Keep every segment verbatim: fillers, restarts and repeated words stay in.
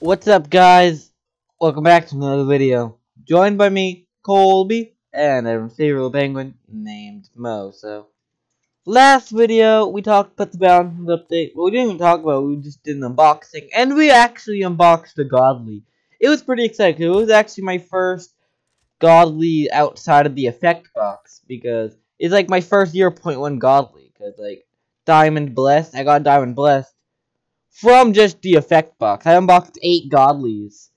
What's up, guys? Welcome back to another video. Joined by me, Colbe, and a serial penguin named Mo. So, last video we talked about the balance update. Well, we didn't even talk about it, we just did an unboxing, and we actually unboxed the Godly. It was pretty exciting because it was actually my first Godly outside of the effect box, because it's like my first zero point one Godly, because like Diamond Blessed, I got Diamond Blessed from just the effect box. I unboxed eight Godlies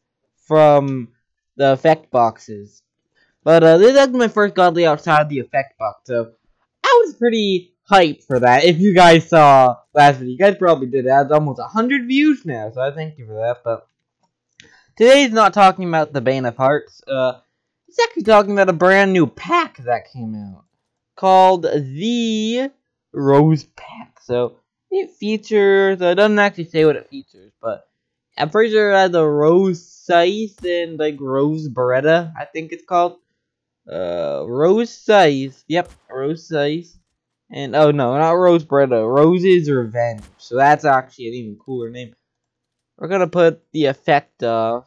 from the effect boxes. But uh, this is my first Godly outside of the effect box, so I was pretty hyped for that. If you guys saw last video, you guys probably did. That's almost one hundred views now, so I thank you for that. But today's not talking about the Bane of Hearts. Uh, it's actually talking about a brand new pack that came out called the Rose Pack. So it features, uh, it doesn't actually say what it features, but I'm pretty sure it has a Rose Scythe and, like, Rose Beretta, I think it's called. Uh, Rose Scythe, yep, Rose Scythe, and, oh no, not Rose Beretta, Rose's Revenge, so that's actually an even cooler name. We're gonna put the effect off.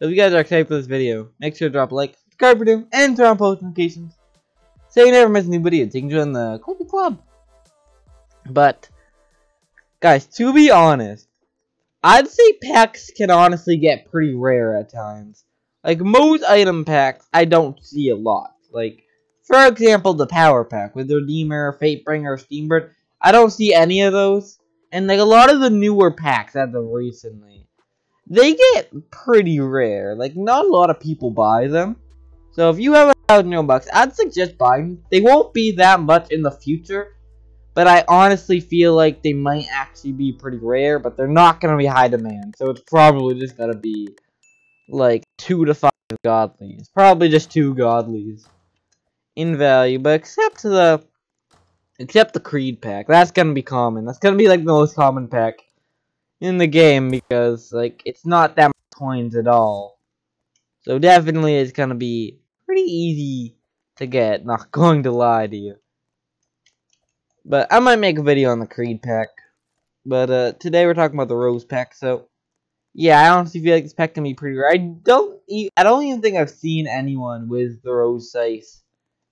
Uh, if you guys are excited for this video, make sure to drop a like, subscribe for new, and turn on post notifications, so you never miss a new video. You can join the Colbe Club. But guys, to be honest, I'd say packs can honestly get pretty rare at times. Like, most item packs, I don't see a lot. Like, for example, the power pack with the Redeemer, Fatebringer, Steambird, I don't see any of those. And, like, a lot of the newer packs as of recently, they get pretty rare. Like, not a lot of people buy them. So, if you have a thousand Robux, I'd suggest buying them. They won't be that much in the future, but I honestly feel like they might actually be pretty rare, but they're not going to be high demand. So it's probably just going to be like two to five Godlies. Probably just two Godlies in value, but except the except the Creed pack. That's going to be common. That's going to be like the most common pack in the game, because like it's not that much coins at all. So definitely it's going to be pretty easy to get, not going to lie to you. But I might make a video on the Creed pack. But uh, today we're talking about the Rose pack. So yeah, I honestly feel like this pack can be pretty rare. I don't, e I don't even think I've seen anyone with the Rose Scythe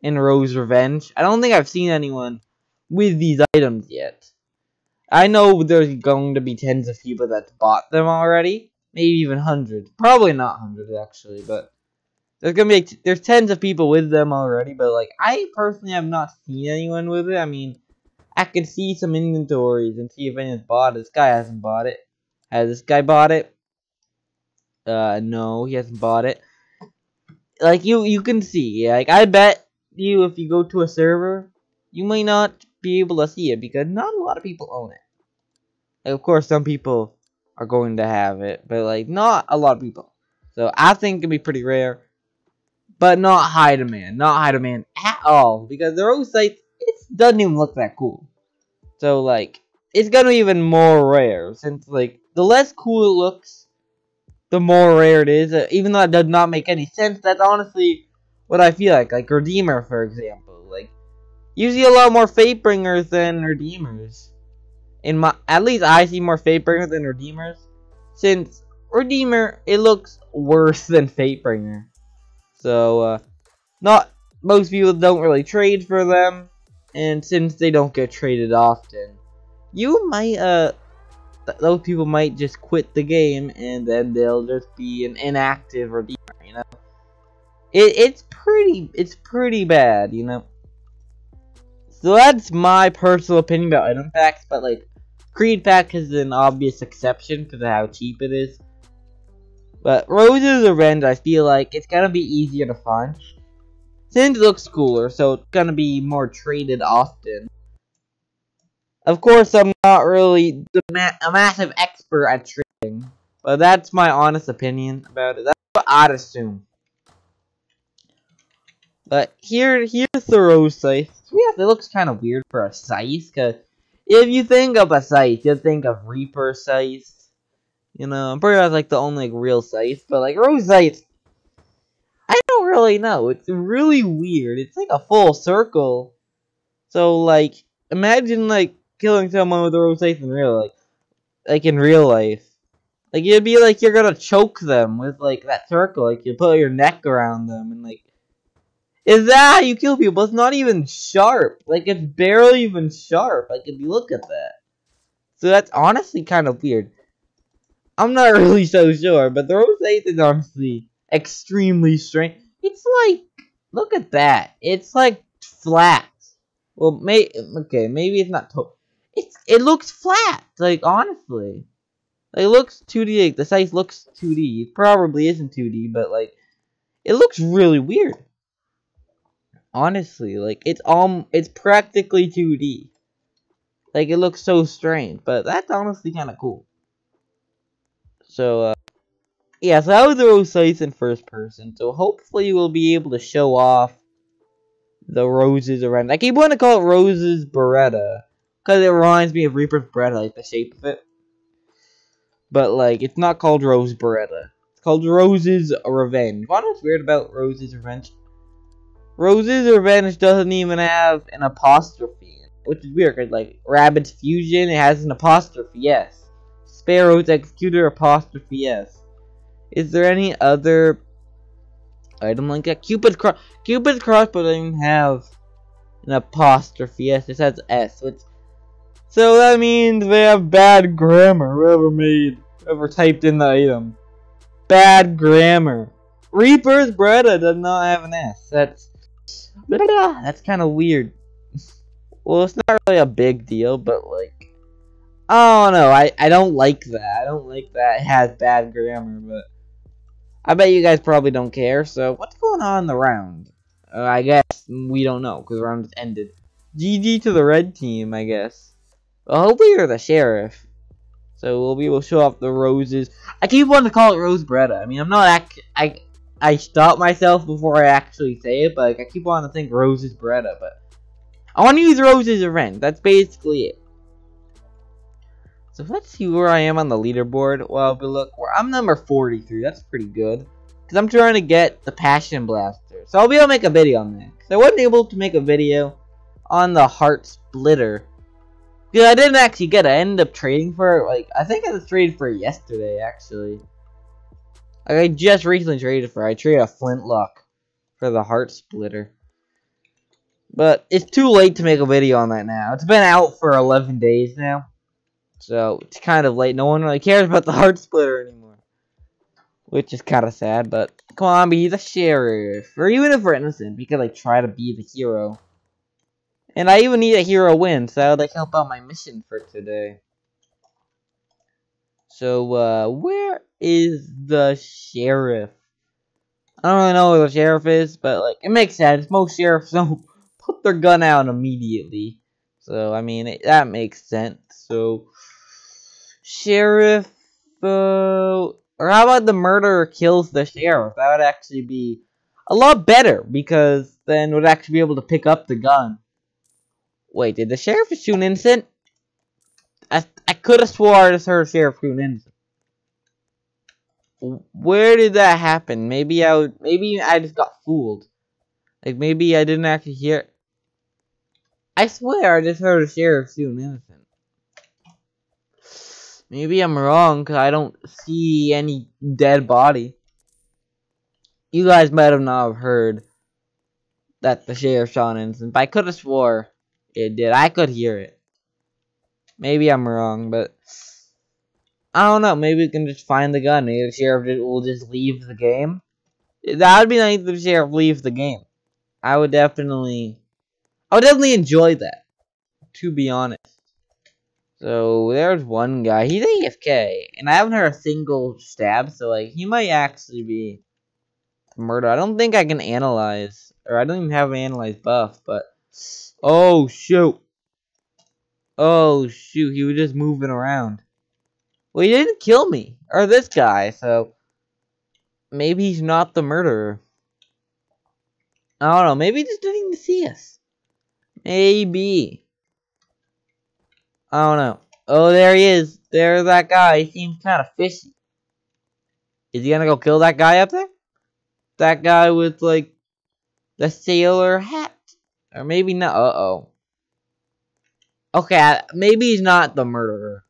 and Rose Revenge. I don't think I've seen anyone with these items yet. I know there's going to be tens of people that bought them already, maybe even hundreds. Probably not hundreds actually, but there's gonna be like, there's tens of people with them already. But like, I personally have not seen anyone with it. I mean, I can see some inventories and see if anyone's bought it. This guy hasn't bought it. Has this guy bought it? Uh, no, he hasn't bought it. Like, you you can see. Like, I bet you if you go to a server, you might not be able to see it, because not a lot of people own it. Like, of course, some people are going to have it, but, like, not a lot of people. So, I think it can be pretty rare, but not high demand. Not high demand at all, because the Rose Scythe, it doesn't even look that cool. So, like, it's gonna be even more rare, since, like, the less cool it looks, the more rare it is. Uh, even though it does not make any sense, that's honestly what I feel like. Like, Redeemer, for example. Like, you see a lot more Fatebringers than Redeemers. In my, at least I see more Fatebringers than Redeemers, since Redeemer, it looks worse than Fatebringer. So, uh, not, most people don't really trade for them, and since they don't get traded often, you might, uh, th those people might just quit the game, and then they'll just be an inactive Redeemer, you know? It, it's pretty, it's pretty bad, you know? So that's my personal opinion about item packs, but, like, Creed pack is an obvious exception because of how cheap it is. But Rose's Revenge, I feel like it's gonna be easier to find, since it looks cooler, so it's gonna be more traded often. Of course, I'm not really a massive expert at trading, but that's my honest opinion about it. That's what I'd assume. But here, here's the Rose Scythe. Yeah, it looks kind of weird for a scythe, because if you think of a scythe, you'll think of Reaper Scythe. You know, I'm pretty much like the only like, real scythe, but like Rose Scythe, I don't really know. It's really weird. It's like a full circle. So, like, imagine, like, killing someone with a Rose Scythe in real life. Like in real life. Like, it'd be like you're gonna choke them with, like, that circle. Like, you put your neck around them and, like... Is that how you kill people? It's not even sharp. Like, it's barely even sharp. Like, if you look at that. So that's honestly kind of weird. I'm not really so sure, but the Rose Scythe is honestly extremely strange. It's like... Look at that. It's, like, flat. Well, may okay, maybe it's not to- It's It looks flat, like, honestly. Like, it looks two D, like, the scythe looks two D. It probably isn't two D, but, like, it looks really weird. Honestly, like, it's um, it's practically two D. Like, it looks so strange, but that's honestly kind of cool. So, uh, yeah, so that was the Rose Scythe in first person, so hopefully we'll be able to show off the Rose's around. I keep wanting to call it Rose's Beretta, because it reminds me of Reaper's Beretta, like, the shape of it. But, like, it's not called Rose Beretta. It's called Rose's Revenge. What is weird about Rose's Revenge? Rose's Revenge doesn't even have an apostrophe, which is weird, because, like, Rabbit's Fusion, it has an apostrophe, yes. Sparrow's Executor, apostrophe, yes. Is there any other item like that? Cupid's Crossbow. Cupid's Crossbow doesn't even have an apostrophe, yes. It says S, which... So that means they have bad grammar, whoever made, whoever typed in the item. Bad grammar. Reaper's Beretta does not have an S. That's, that's kind of weird. Well, it's not really a big deal, but like, oh no, I, I don't like that. I don't like that it has bad grammar, but I bet you guys probably don't care. So what's going on in the round? Uh, I guess we don't know, because the round just ended. G G to the red team, I guess. Well, hopefully you're the sheriff. So we'll be able to show off the Roses. I keep wanting to call it Rose Beretta. I mean, I'm not ac I I stop myself before I actually say it, but like, I keep wanting to think Rose's Beretta, but I want to use Rose's Revenge. That's basically it. So let's see where I am on the leaderboard. Well, but look, I'm number forty-three. That's pretty good. Because I'm trying to get the Passion Blaster. So I'll be able to make a video on that. Because I wasn't able to make a video on the Heart Splitter. Yeah, I didn't actually get it. I ended up trading for it. Like, I think I was traded for it yesterday, actually. Like, I just recently traded for it. I traded a Flintlock for the Heart Splitter. But it's too late to make a video on that now. It's been out for eleven days now. So, it's kind of late. No one really cares about the Heart Splitter anymore. Which is kind of sad, but... Come on, be the sheriff. Or even if we're innocent, we could, like, try to be the hero. And I even need a hero win, so that would like help out my mission for today. So, uh, where is the sheriff? I don't really know where the sheriff is, but like, it makes sense. Most sheriffs don't put their gun out immediately. So, I mean, it, that makes sense. So, sheriff, uh, or how about the murderer kills the sheriff? That would actually be a lot better, because then we'd actually be able to pick up the gun. Wait, did the sheriff shoot an innocent? I, I could have swore I just heard sheriff shoot an innocent. Where did that happen? Maybe I would, maybe I just got fooled. Like, maybe I didn't actually hear. I swear I just heard a sheriff shoot an innocent. Maybe I'm wrong, because I don't see any dead body. You guys might have not heard that the sheriff shot an innocent, but I could have swore it did. I could hear it. Maybe I'm wrong, but I don't know. Maybe we can just find the gun. Maybe the sheriff will just leave the game. That would be nice if the sheriff leaves the game. I would definitely... I would definitely enjoy that, to be honest. So, there's one guy. He's A F K. And I haven't heard a single stab, so like, he might actually be a murderer. I don't think I can analyze. Or I don't even have an analyze buff, but... Oh, shoot. Oh, shoot. He was just moving around. Well, he didn't kill me. Or this guy, so... Maybe he's not the murderer. I don't know. Maybe he just didn't even see us. Maybe. I don't know. Oh, there he is. There's that guy. He seems kind of fishy. Is he gonna go kill that guy up there? That guy with, like, the sailor hat. Or maybe not. Uh-oh. Okay, maybe he's not the murderer.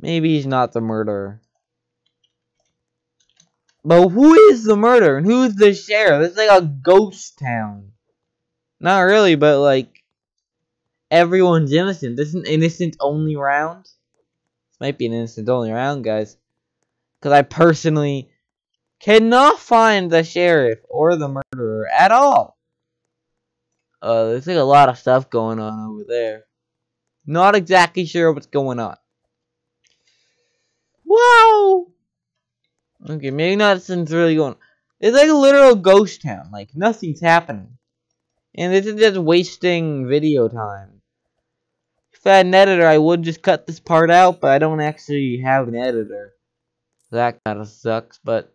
Maybe he's not the murderer. But who is the murderer and who's the sheriff? It's like a ghost town. Not really, but like everyone's innocent. This is an innocent only round. This might be an innocent only round, guys. Because I personally cannot find the sheriff or the murderer at all. Uh, there's like a lot of stuff going on over there. Not exactly sure what's going on. Wow! Okay, maybe nothing's really going on. It's like a literal ghost town. Like, nothing's happening. And this is just wasting video time. If I had an editor, I would just cut this part out, but I don't actually have an editor. That kind of sucks, but...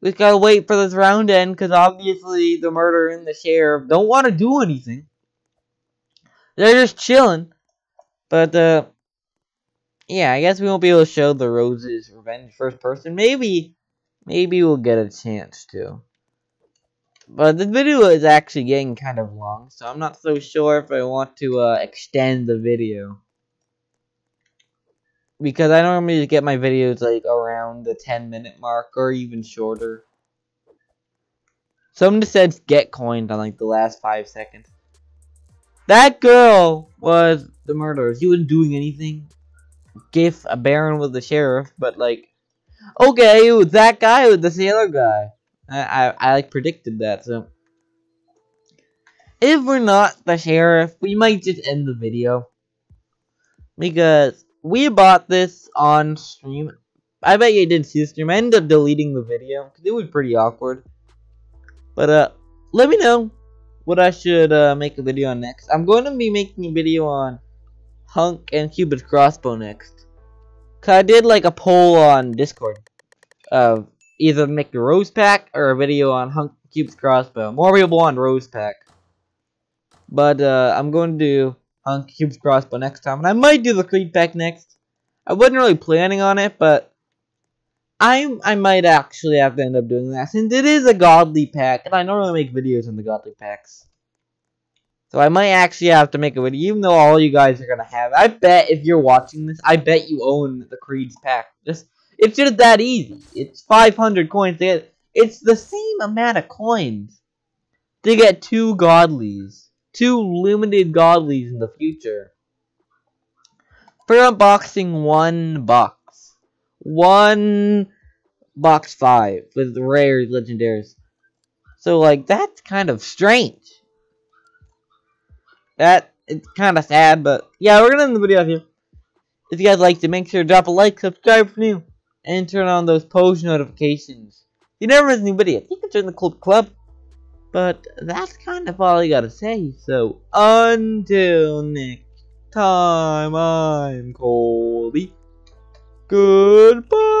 we gotta wait for this round to end, because obviously the murderer and the sheriff don't want to do anything. They're just chilling. But, uh... yeah, I guess we won't be able to show the Rose's Revenge first person. Maybe, maybe we'll get a chance to. But the video is actually getting kind of long, so I'm not so sure if I want to uh, extend the video. Because I normally just get my videos like around the ten minute mark or even shorter. Someone just said get coined on like the last five seconds. That girl was the murderer. She wasn't doing anything. Gif a Baron with the sheriff, but like, okay, it was that guy with the sailor guy. I, I, I like predicted that. So if we're not the sheriff, we might just end the video because we bought this on stream. I bet you didn't see the stream. I ended up deleting the video because it was pretty awkward. But uh, let me know what I should uh, make a video on next. I'm going to be making a video on Hunk and Cupid's Crossbow next. Cause I did like a poll on Discord of either make the Rose Pack or a video on Hunk Cube's Crossbow. More people on Rose Pack. But uh, I'm going to do Hunk Cube's Crossbow next time. And I might do the Creed pack next. I wasn't really planning on it, but I I might actually have to end up doing that. Since it is a godly pack, and I normally make videos on the godly packs. So I might actually have to make a video, even though all you guys are gonna have it. I bet if you're watching this, I bet you own the Creed's pack. Just it's just that easy. It's five hundred coins to get. It's the same amount of coins to get two godlies, two limited godlies in the future. For unboxing one box, one box five with rares, legendaries. So like that's kind of strange. That, it's kind of sad, but yeah, we're going to end the video off here. If you guys liked it, make sure to drop a like, subscribe if you're new, and turn on those post notifications. You never miss a new video. You can join the Colbe Club, but that's kind of all I got to say. So, until next time, I'm Colbe. Goodbye.